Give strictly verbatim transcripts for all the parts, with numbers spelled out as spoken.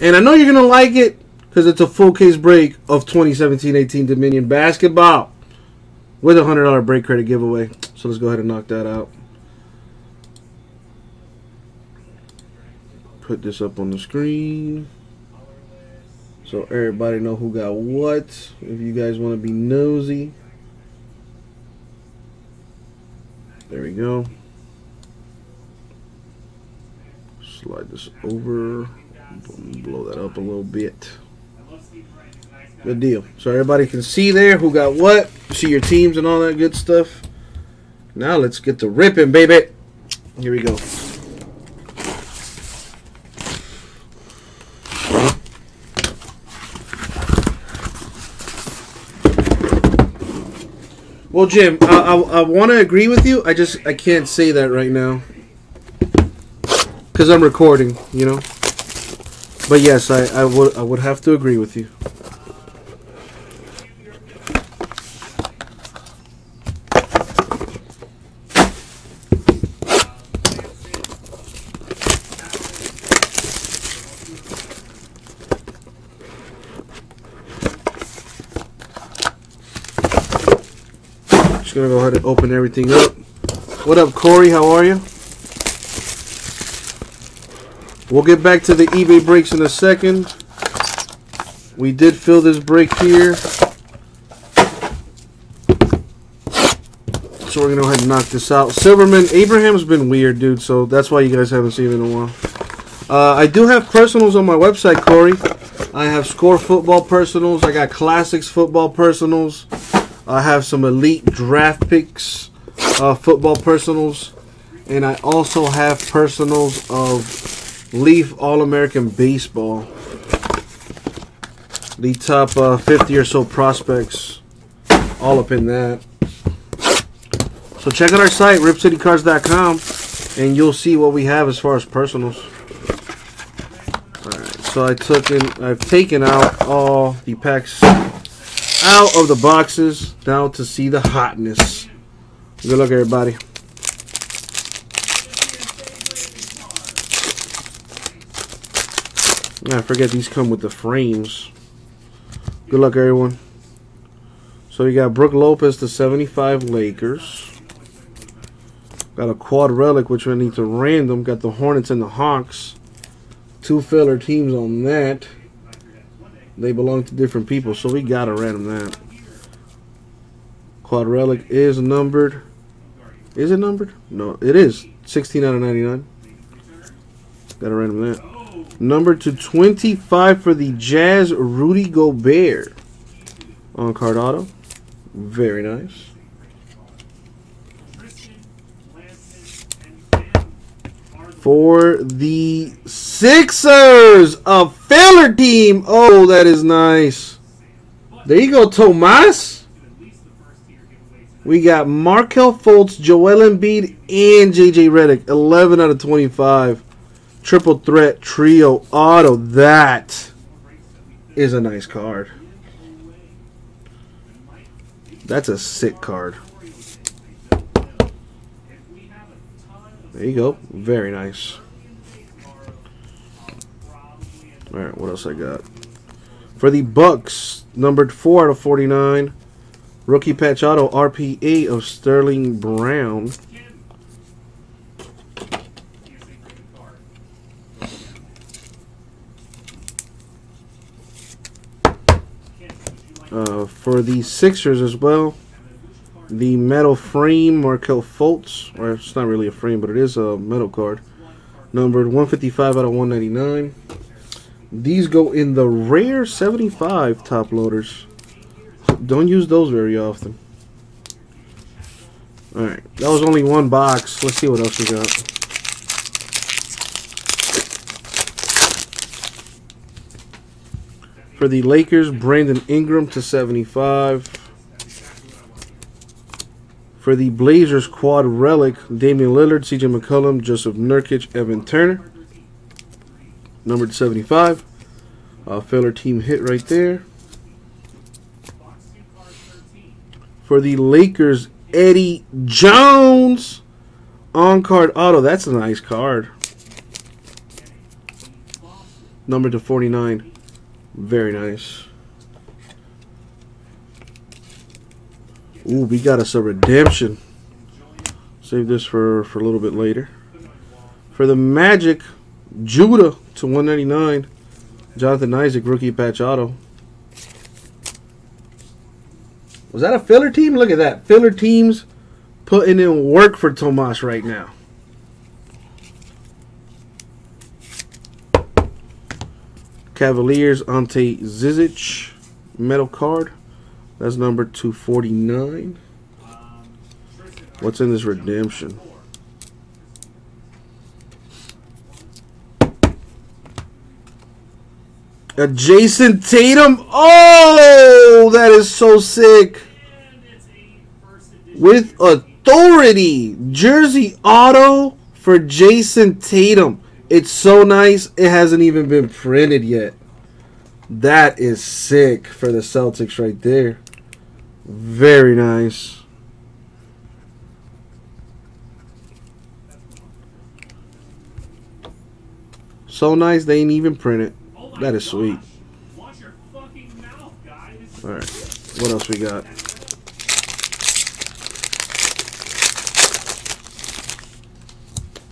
And I know you're going to like it because it's a full case break of twenty seventeen eighteen Dominion Basketball with a one hundred dollar break credit giveaway. So let's go ahead and knock that out. Put this up on the screen so everybody know who got what. If you guys want to be nosy. There we go. Slide this over. Blow that up a little bit. Good deal. So everybody can see there who got what. See your teams and all that good stuff. Now let's get to ripping, baby. Here we go. Well, Jim, I, I, I want to agree with you. I just I can't say that right now because I'm recording, you know. But yes, I, I would I would have to agree with you. Gonna go ahead and open everything up. What up, Corey? How are you? We'll get back to the eBay breaks in a second. We did fill this break here, so we're gonna go ahead and knock this out. Silverman Abraham's been weird, dude, so that's why you guys haven't seen it in a while. uh, I do have personals on my website, Corey. I have Score football personals, I got Classics football personals, I have some elite draft picks, uh, football personals, and I also have personals of Leaf All-American Baseball. The top uh, fifty or so prospects, all up in that. So check out our site, rip city cards dot com, and you'll see what we have as far as personals. All right, so I took in, I've taken out all the packs out of the boxes now to see the hotness. Good luck, everybody. I forget these come with the frames. Good luck, everyone. So you got Brook Lopez to seventy-five Lakers. Got a quad relic, which we need to random. Got the Hornets and the Hawks. Two filler teams on that. They belong to different people, so we gotta random that. Quad relic is numbered. Is it numbered? No, it is. sixteen out of ninety-nine. Gotta random that. Number to twenty-five for the Jazz, Rudy Gobert. On card auto. Very nice. For the Sixers, a filler team. Oh, that is nice. There you go, Tomas. We got Markelle Fultz, Joel Embiid, and J J. Redick. eleven out of twenty-five. Triple threat trio auto. That is a nice card. That's a sick card. There you go. Very nice. All right, what else I got? For the Bucks, numbered four out of forty-nine. Rookie patch auto R P A of Sterling Brown. Uh, for the Sixers as well. The metal frame, Markelle Fultz, or it's not really a frame, but it is a metal card. Numbered one fifty-five out of one ninety-nine. These go in the rare seventy-five top loaders. Don't use those very often. Alright, that was only one box. Let's see what else we got. For the Lakers, Brandon Ingram to seventy-five. For the Blazers, quad relic, Damian Lillard, C J. McCollum, Joseph Nurkic, Evan Turner. Numbered seventy-five. Uh, filler team hit right there. For the Lakers, Eddie Jones. On-card auto. That's a nice card. numbered to forty-nine. Very nice. Ooh, we got us a redemption. Save this for, for a little bit later. For the Magic, Judah to one ninety-nine. Jonathan Isaac, rookie patch auto. Was that a filler team? Look at that. Filler teams putting in work for Tomas right now. Cavaliers, Ante Zizic, metal card. That's number two forty-nine. What's in this redemption? A Jason Tatum. Oh, that is so sick. With authority. Jersey auto for Jason Tatum. It's so nice, it hasn't even been printed yet. That is sick for the Celtics right there. Very nice. So nice, they ain't even print it. That is sweet. Watch your fucking mouth, guys. All right, what else we got?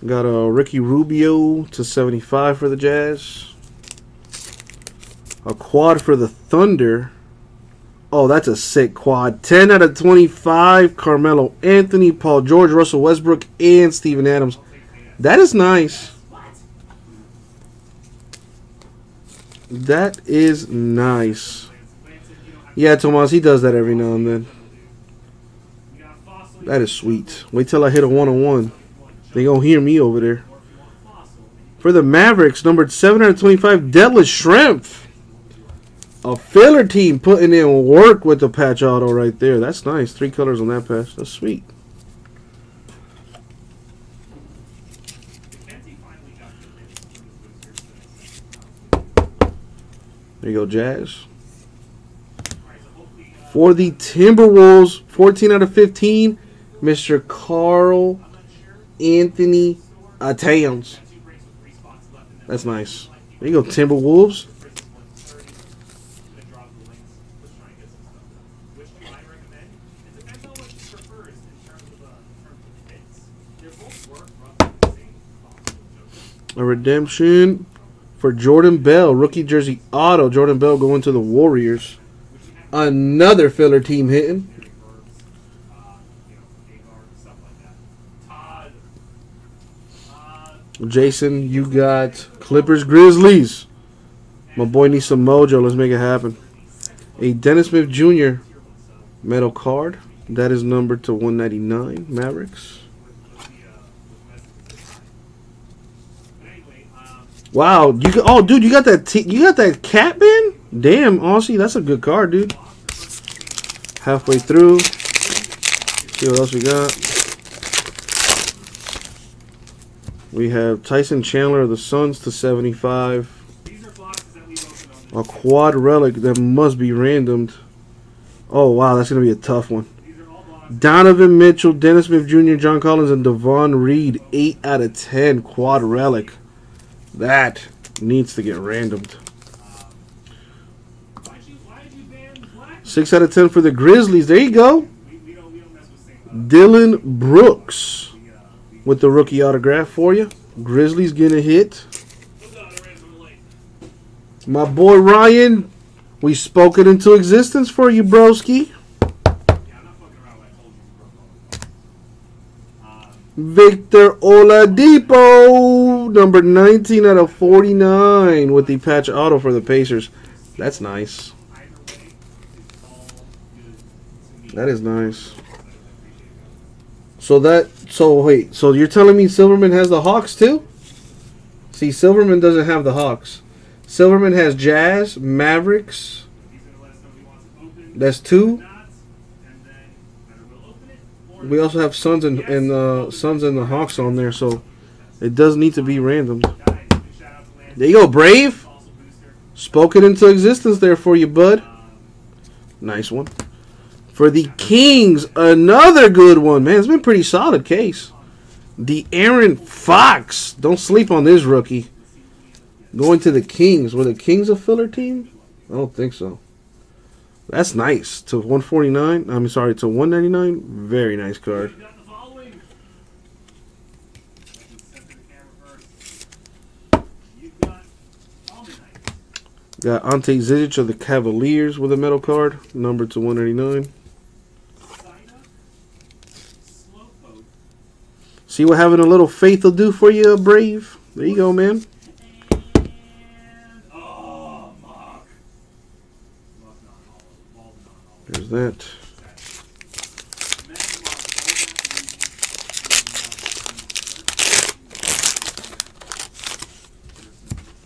Got a Ricky Rubio to seventy-five for the Jazz. A quad for the Thunder. Oh, that's a sick quad. ten out of twenty-five. Carmelo Anthony, Paul George, Russell Westbrook, and Steven Adams. That is nice. That is nice. Yeah, Tomas, he does that every now and then. That is sweet. Wait till I hit a one-on-one. They gonna hear me over there. For the Mavericks, numbered seven out of twenty-five, Deadless Shrimp. A filler team putting in work with the patch auto right there. That's nice. Three colors on that patch. That's sweet. There you go, Jazz. For the Timberwolves, fourteen out of fifteen, Mister Carl Anthony uh, Towns. That's nice. There you go, Timberwolves. A redemption for Jordan Bell. Rookie jersey auto. Jordan Bell going to the Warriors. Another filler team hitting. Jason, you got Clippers, Grizzlies. My boy needs some mojo. Let's make it happen. A Dennis Smith Junior metal card. That is numbered to one ninety-nine. Mavericks. Wow, you got, oh dude, you got that t you got that cat bin? Damn, Aussie, that's a good card, dude. Halfway through. Let's see what else we got. We have Tyson Chandler of the Suns to seventy-five. A quad relic that must be randomed. Oh, wow, that's going to be a tough one. Donovan Mitchell, Dennis Smith Junior, John Collins, and Devon Reed. eight out of ten quad relic. That needs to get randomed. six out of ten for the Grizzlies. There you go. Dillon Brooks. With the rookie autograph for you. Grizzlies getting a hit. My boy Ryan, we spoke it into existence for you, broski. Victor Oladipo, number nineteen out of forty-nine with the patch auto for the Pacers. That's nice. That is nice. So that, so wait, so you're telling me Silverman has the Hawks too? See, Silverman doesn't have the Hawks. Silverman has Jazz, Mavericks. That's two. We also have Suns and, and uh, Suns and the Hawks on there, so it does need to be random. There you go, Brave. Spoke it into existence there for you, bud. Nice one. For the Kings, another good one. Man, it's been a pretty solid case. De'Aaron Fox. Don't sleep on this rookie. Going to the Kings. Were the Kings a filler team? I don't think so. That's nice. To one forty-nine. I'm sorry, to one ninety-nine. Very nice card. Got Ante Zizic of the Cavaliers with a metal card, number to one eighty-nine. See what having a little faith will do for you, Brave. There you go, man. There's that.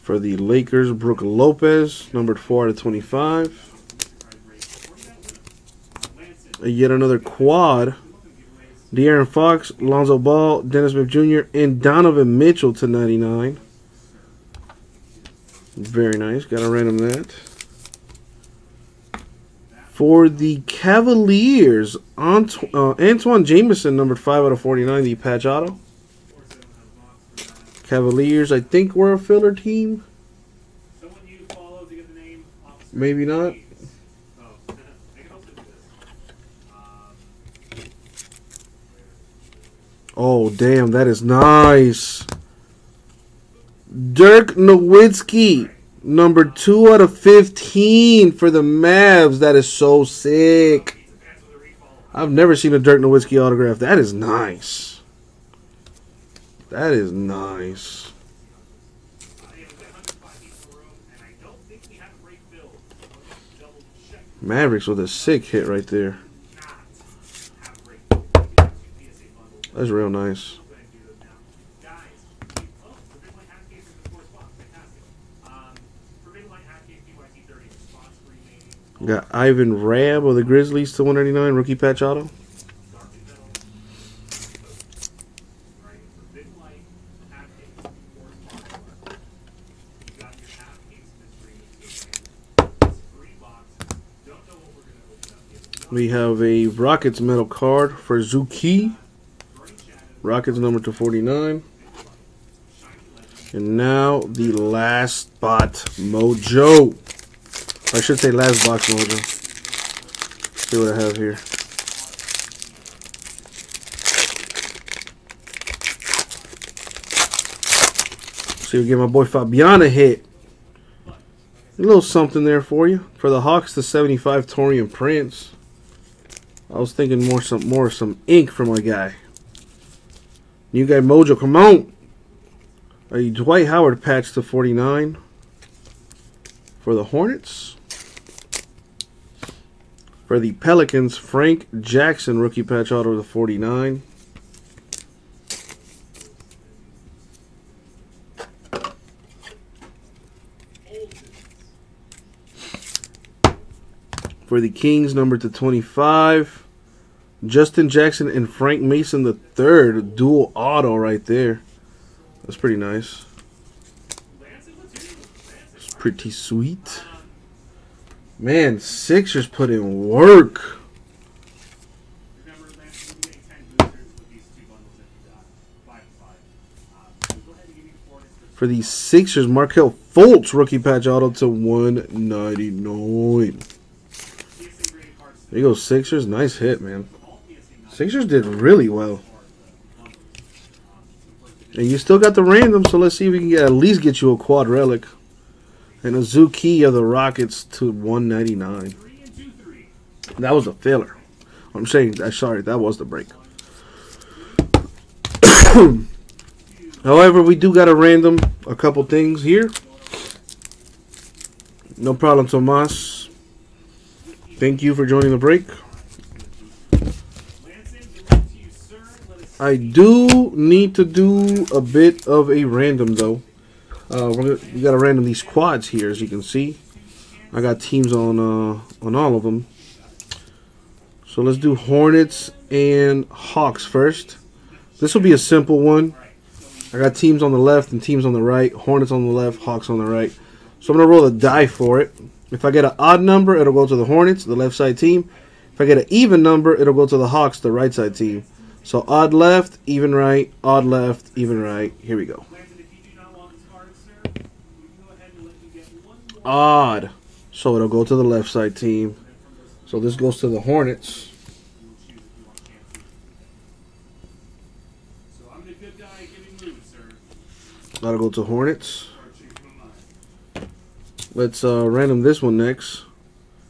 For the Lakers, Brook Lopez, numbered four out of twenty-five. Yet another quad. De'Aaron Fox, Lonzo Ball, Dennis Smith Junior, and Donovan Mitchell to ninety-nine. Very nice. Got to random that. For the Cavaliers, Ant uh, Antawn Jamison, numbered five out of forty-nine, the patch auto. Cavaliers, I think we're a filler team. Someone you follow to get the name. Maybe not. Oh. Oh, damn, that is nice. Dirk Nowitzki, number two out of fifteen for the Mavs. That is so sick. I've never seen a Dirk Nowitzki autograph. That is nice. That is nice. Mavericks with a sick hit right there. That's real nice. Got Ivan Rabb of the Grizzlies to one ninety-nine, rookie patch auto. We have a Rockets metal card for Zuki. Rockets number to forty-nine. And now the last spot mojo. I should say last box mojo. Let's see what I have here. See, we get my boy Fabian a hit. A little something there for you. For the Hawks to seventy-five, Torian Prince. I was thinking more some more some ink for my guy. New guy mojo, come on. A Dwight Howard patch to forty-nine for the Hornets. For the Pelicans, Frank Jackson rookie patch auto to forty-nine. For the Kings, number to twenty-five, Justin Jackson and Frank Mason the third, dual auto right there. That's pretty nice. It's pretty sweet. Man, Sixers put in work. For the Sixers, Markelle Fultz rookie patch auto to one ninety-nine. There you go, Sixers. Nice hit, man. Sixers did really well. And you still got the random, so let's see if we can get, at least get you a quad relic. And a Zuki of the Rockets to one ninety-nine. That was a filler. I'm saying, sorry, that was the break. However, we do got a random, a couple things here. No problem, Tomas. Thank you for joining the break. I do need to do a bit of a random, though. Uh, we're gonna, we got to random these quads here, as you can see. I got teams on uh, on all of them. So let's do Hornets and Hawks first. This will be a simple one. I got teams on the left and teams on the right. Hornets on the left, Hawks on the right. So I'm going to roll a die for it. If I get an odd number, it'll go to the Hornets, the left side team. If I get an even number, it'll go to the Hawks, the right side team. So odd left, even right, odd left, even right. Here we go. Odd. So it'll go to the left side team. So this goes to the Hornets. That'll go to Hornets. Let's uh, random this one next.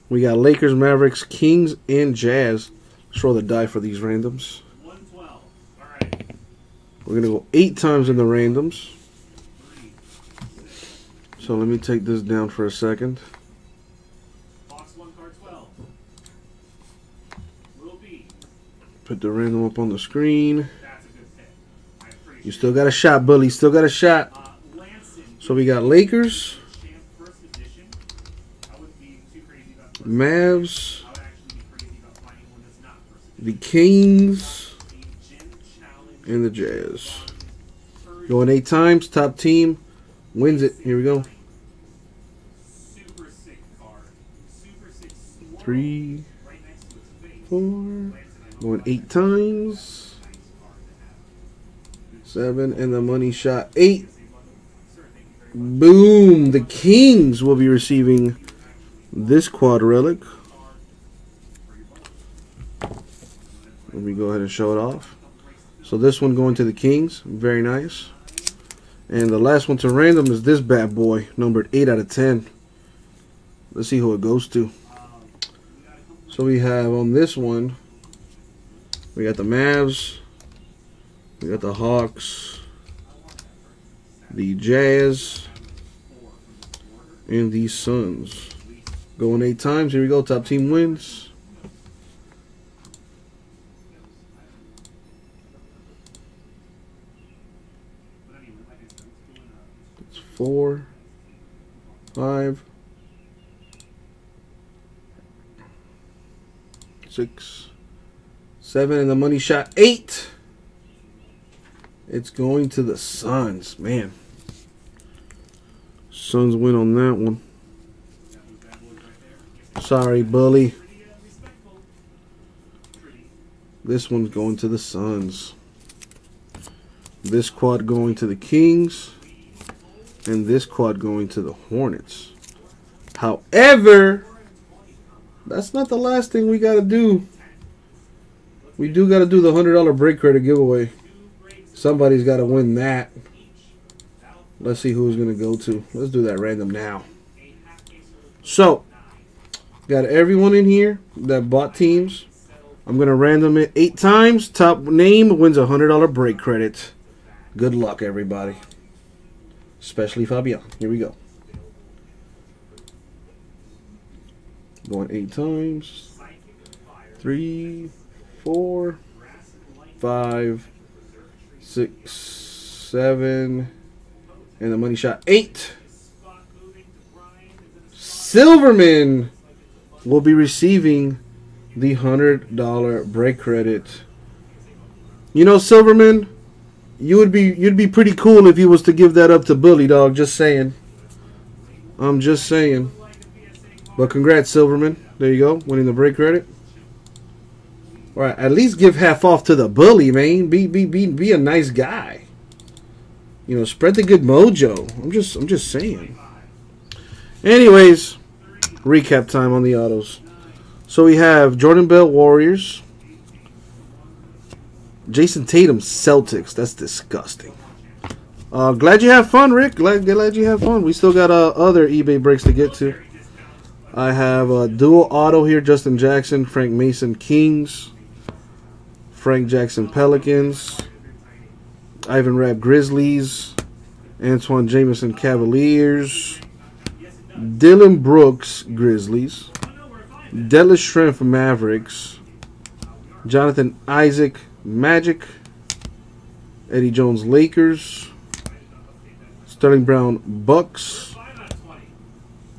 We got Lakers, Mavericks, Kings, and Jazz. Let's roll the die for these randoms. one twelve. All right. We're going to go eight times in the randoms. So let me take this down for a second. Box one, card twelve. Little B. Put the random up on the screen. That's a good pick. I appreciate you still got a shot, Bully. Still got a shot. Uh, Lanson, so we got Lakers. Mavs, the Kings, and the Jazz. Going eight times, top team wins it. Here we go. Three, four, going eight times. Seven, and the money shot eight. Boom! The Kings will be receiving this quad relic. Let me go ahead and show it off. So this one going to the Kings. Very nice. And the last one to random is this bad boy, numbered eight out of ten. Let's see who it goes to. So we have on this one, we got the Mavs, we got the Hawks, the Jazz, and the Suns. Going eight times. Here we go. Top team wins. It's four, five, six, seven, and the money shot eight. It's going to the Suns. Man, Suns win on that one. Sorry, Bully. This one's going to the Suns. This quad going to the Kings. And this quad going to the Hornets. However, that's not the last thing we got to do. We do got to do the one hundred dollar break credit giveaway. Somebody's got to win that. Let's see who's going to go to. Let's do that random now. So, got everyone in here that bought teams. I'm going to random it eight times. Top name wins a one hundred dollar break credit. Good luck, everybody. Especially Fabian. Here we go. Going eight times. Three, four, five, six, seven. And the money shot eight. Silverman will be receiving the one hundred dollar break credit. You know, Silverman, you would be you'd be pretty cool if you was to give that up to Bully, dog. Just saying. I'm just saying. But congrats, Silverman. There you go, winning the break credit. All right, at least give half off to the Bully, man. Be be be be a nice guy. You know, spread the good mojo. I'm just I'm just saying. Anyways, recap time on the autos. So we have Jordan Bell, Warriors. Jason Tatum, Celtics. That's disgusting. Uh, glad you have fun, Rick. Glad, glad you have fun. We still got uh, other eBay breaks to get to. I have a dual auto here. Justin Jackson, Frank Mason, Kings. Frank Jackson, Pelicans. Ivan Rabb, Grizzlies. Antawn Jamison, Cavaliers. Dillon Brooks, Grizzlies. Deadless Shrimp, Mavericks. Jonathan Isaac, Magic. Eddie Jones, Lakers. Sterling Brown, Bucks.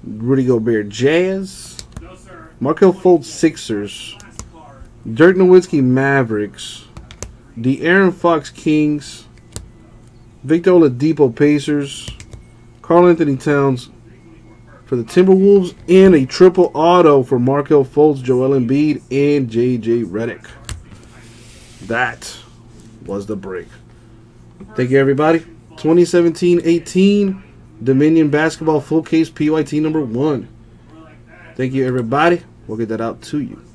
Rudy Gobert, Jazz. Markelle Fultz, Sixers. Dirk Nowitzki, Mavericks. De'Aaron Fox, Kings. Victor Oladipo, Pacers. Karl Anthony Towns for the Timberwolves, and a triple auto for Markelle Fultz, Joel Embiid, and J J. Redick. That was the break. Thank you, everybody. twenty seventeen eighteen Dominion Basketball full case P Y T number one. Thank you, everybody. We'll get that out to you.